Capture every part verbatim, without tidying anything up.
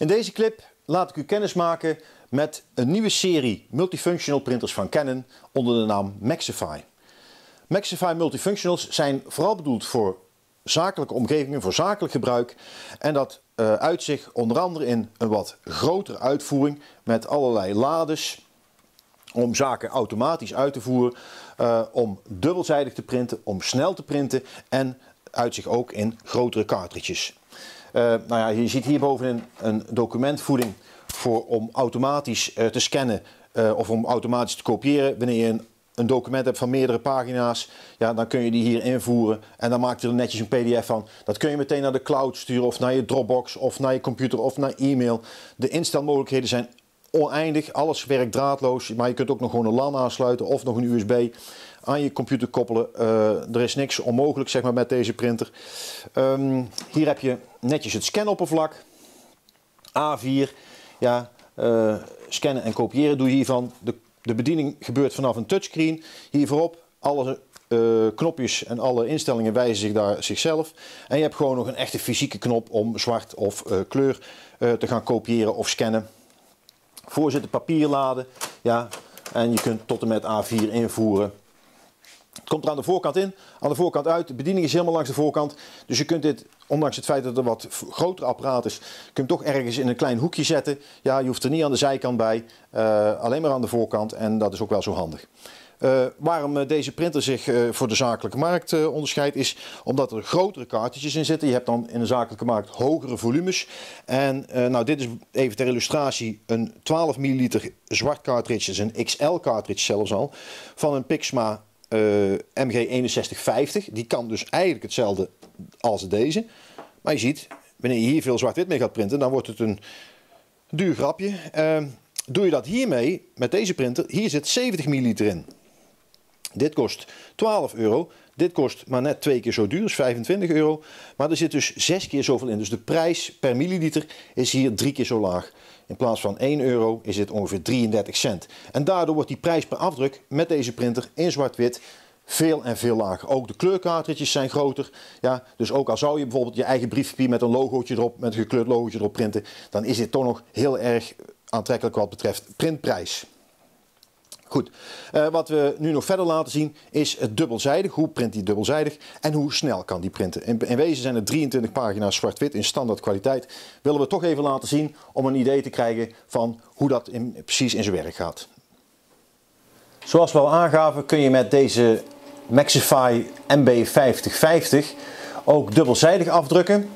In deze clip laat ik u kennis maken met een nieuwe serie multifunctional printers van Canon onder de naam Maxify. Maxify multifunctionals zijn vooral bedoeld voor zakelijke omgevingen, voor zakelijk gebruik. En dat uh, uit zich onder andere in een wat grotere uitvoering met allerlei lades om zaken automatisch uit te voeren, uh, om dubbelzijdig te printen, om snel te printen en uit zich ook in grotere cartridges. Uh, nou ja, je ziet hier bovenin een documentvoeding voor om automatisch uh, te scannen uh, of om automatisch te kopiëren. Wanneer je een, een document hebt van meerdere pagina's, ja, dan kun je die hier invoeren en dan maakt je er netjes een P D F van. Dat kun je meteen naar de cloud sturen of naar je Dropbox of naar je computer of naar e-mail. De instelmogelijkheden zijn oneindig, alles werkt draadloos, maar je kunt ook nog gewoon een LAN aansluiten of nog een U S B aan je computer koppelen. Uh, er is niks onmogelijk, zeg maar, met deze printer. Um, hier heb je netjes het scanoppervlak, A vier. Ja, uh, scannen en kopiëren doe je hiervan. De, de bediening gebeurt vanaf een touchscreen. Hier voorop, alle uh, knopjes en alle instellingen wijzen zich daar zichzelf. En je hebt gewoon nog een echte fysieke knop om zwart of uh, kleur uh, te gaan kopiëren of scannen. Voor zit de papierlade, ja, en je kunt tot en met A vier invoeren. Het komt er aan de voorkant in, aan de voorkant uit. De bediening is helemaal langs de voorkant. Dus je kunt dit, ondanks het feit dat het een wat groter apparaat is, kun je hem toch ergens in een klein hoekje zetten. Ja, je hoeft er niet aan de zijkant bij, uh, alleen maar aan de voorkant. En dat is ook wel zo handig. Uh, waarom deze printer zich uh, voor de zakelijke markt uh, onderscheidt is omdat er grotere cartridges in zitten. Je hebt dan in de zakelijke markt hogere volumes. En uh, nou, dit is even ter illustratie een twaalf milliliter zwart cartridge, dat is een X L cartridge zelfs al, van een Pixma Uh, M G zes een vijf nul. Die kan dus eigenlijk hetzelfde als deze. Maar je ziet, wanneer je hier veel zwart-wit mee gaat printen, dan wordt het een duur grapje. Uh, doe je dat hiermee, met deze printer, hier zit zeventig milliliter in. Dit kost twaalf euro. Dit kost maar net twee keer zo duur, is vijfentwintig euro. Maar er zit dus zes keer zoveel in. Dus de prijs per milliliter is hier drie keer zo laag. In plaats van één euro is dit ongeveer drieëndertig cent. En daardoor wordt die prijs per afdruk met deze printer in zwart-wit veel en veel lager. Ook de kleurkaartjes zijn groter. Ja, dus ook al zou je bijvoorbeeld je eigen briefpapier met een logootje erop, met een gekleurd logootje erop printen, dan is dit toch nog heel erg aantrekkelijk wat betreft printprijs. Goed, uh, wat we nu nog verder laten zien is het dubbelzijdig. Hoe print die dubbelzijdig en hoe snel kan die printen? In, in wezen zijn er drieëntwintig pagina's zwart-wit in standaard kwaliteit. Willen we toch even laten zien om een idee te krijgen van hoe dat in, precies in zijn werk gaat. Zoals we al aangaven kun je met deze Maxify M B vijftig vijftig ook dubbelzijdig afdrukken.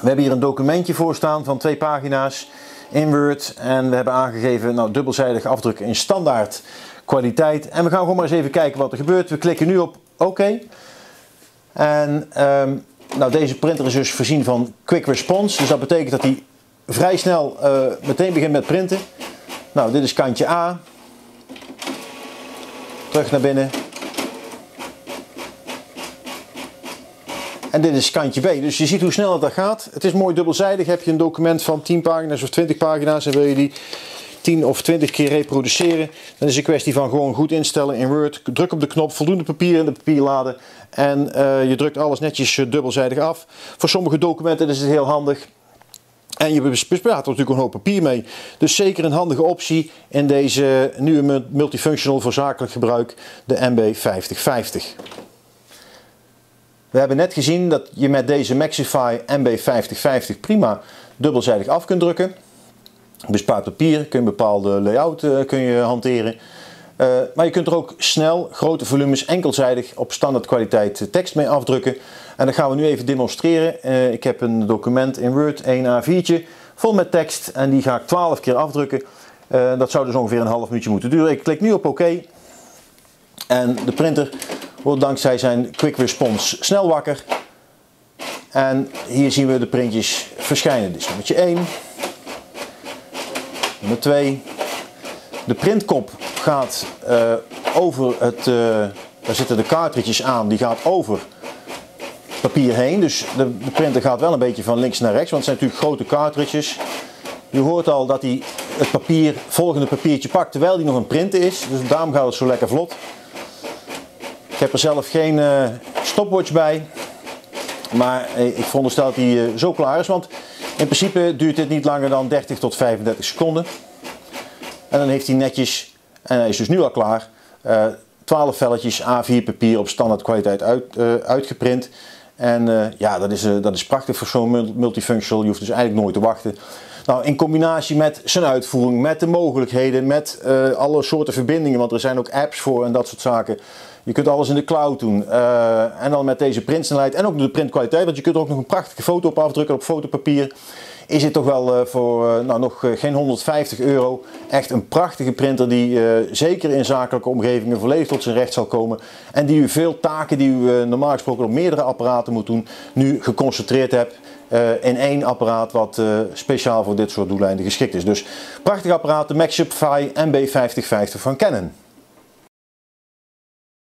We hebben hier een documentje voor staan van twee pagina's. In Word en we hebben aangegeven, nou, dubbelzijdig afdrukken in standaard kwaliteit. En we gaan gewoon maar eens even kijken wat er gebeurt. We klikken nu op oké. En um, nou, deze printer is dus voorzien van quick response. Dus dat betekent dat hij vrij snel uh, meteen begint met printen. Nou, dit is kantje A. Terug naar binnen. En dit is kantje B, dus je ziet hoe snel dat gaat. Het is mooi dubbelzijdig. Heb je een document van tien pagina's of twintig pagina's en wil je die tien of twintig keer reproduceren, dan is het een kwestie van gewoon goed instellen in Word. Druk op de knop, voldoende papier in de papierlade en uh, je drukt alles netjes dubbelzijdig af. Voor sommige documenten is het heel handig. En je bespaart er natuurlijk een hoop papier mee. Dus zeker een handige optie in deze nieuwe multifunctional voor zakelijk gebruik, de M B vijftig vijftig. We hebben net gezien dat je met deze Maxify M B vijftig vijftig prima dubbelzijdig af kunt drukken. Bespaart papier, kun je een bepaalde layout uh, kun je hanteren. Uh, maar je kunt er ook snel grote volumes enkelzijdig op standaard kwaliteit tekst mee afdrukken. En dat gaan we nu even demonstreren. Uh, ik heb een document in Word, één A viertje, vol met tekst. En die ga ik twaalf keer afdrukken. Uh, dat zou dus ongeveer een half minuutje moeten duren. Ik klik nu op oké. En de printer wordt dankzij zijn quick response snel wakker. En hier zien we de printjes verschijnen. Dit is nummertje één. Nummer twee. De printkop gaat uh, over het... Uh, daar zitten de cartridges aan. Die gaat over het papier heen. Dus de, de printer gaat wel een beetje van links naar rechts. Want het zijn natuurlijk grote cartridges. Je hoort al dat hij het papier, volgende papiertje pakt terwijl hij nog een printen is. Dus daarom gaat het zo lekker vlot. Ik heb er zelf geen uh, stopwatch bij, Maar ik veronderstel dat hij zo klaar is, want in principe duurt dit niet langer dan dertig tot vijfendertig seconden. En dan heeft hij netjes, en hij is dus nu al klaar, twaalf velletjes A vier papier op standaard kwaliteit uit, uh, uitgeprint. En uh, ja, dat is, uh, dat is prachtig voor zo'n multifunctional. Je hoeft dus eigenlijk nooit te wachten. Nou, in combinatie met zijn uitvoering, met de mogelijkheden, met uh, alle soorten verbindingen, want er zijn ook apps voor en dat soort zaken. Je kunt alles in de cloud doen. Uh, en dan met deze printsnelheid en ook de printkwaliteit, want je kunt er ook nog een prachtige foto op afdrukken op fotopapier. Is dit toch wel uh, voor uh, nou, nog uh, geen honderdvijftig euro echt een prachtige printer die uh, zeker in zakelijke omgevingen volledig tot zijn recht zal komen. En die u veel taken die u uh, normaal gesproken op meerdere apparaten moet doen, nu geconcentreerd hebt uh, in één apparaat wat uh, speciaal voor dit soort doeleinden geschikt is. Dus prachtig apparaat, de Maxify M B vijftig vijftig van Canon.